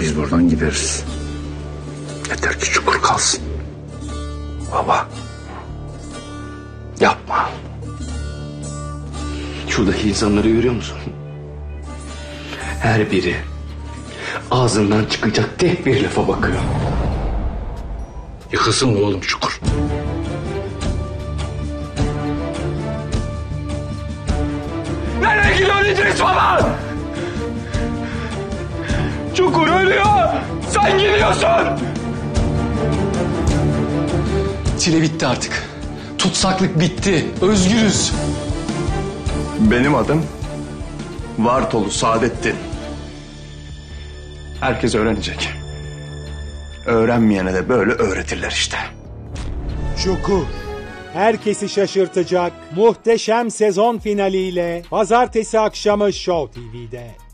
Biz buradan gideriz. Yeter ki Çukur kalsın. Baba. Yapma. Şuradaki insanları görüyor musun? Her biri ağzından çıkacak tek bir lafa bakıyor. Yıkılsın oğlum Çukur. Nereye gidiyor İdris baba? Çukur ölüyor. Sen gidiyorsun. Çile bitti artık. Tutsaklık bitti. Özgürüz. Benim adım Vartolu Saadettin. Herkes öğrenecek. Öğrenmeyene de böyle öğretirler işte. Çukur, herkesi şaşırtacak muhteşem sezon finaliyle pazartesi akşamı Show TV'de.